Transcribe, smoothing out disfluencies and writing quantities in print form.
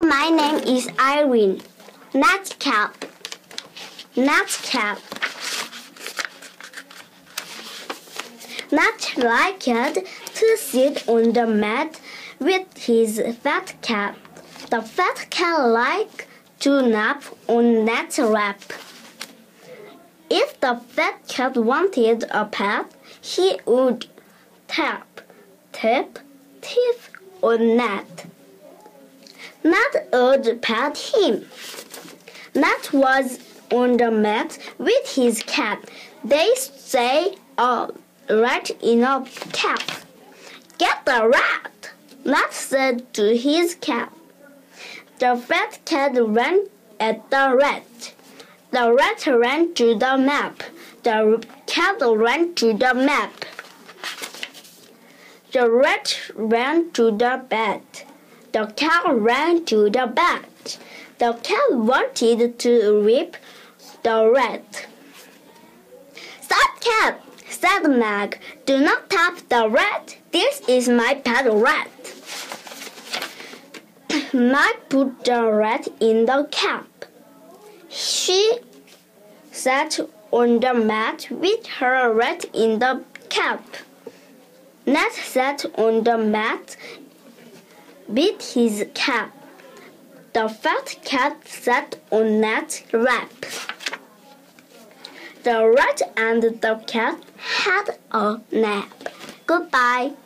My name is Irene. Nightcap. Nightcap. Nat liked to sit on the mat with his fat cat. The fat cat liked to nap on Nat's lap. If the fat cat wanted a pet, he would tap, tap, tap on Nat. Nat would pat him. Nat was on the mat with his cat. They say a rat in a cap. Get the rat, Nat said to his cat. The fat cat ran at the rat. The rat ran to the map. The cat ran to the map. The rat ran to the bed. The cat ran to the bed. The cat wanted to rip the rat. Stop, cat, said Meg. Do not tap the rat. This is my pet rat. Mike put the rat in the cap. She sat on the mat with her rat in the cap. Nat sat on the mat with his cap. The fat cat sat on Nat's lap. The rat and the cat had a nap. Goodbye.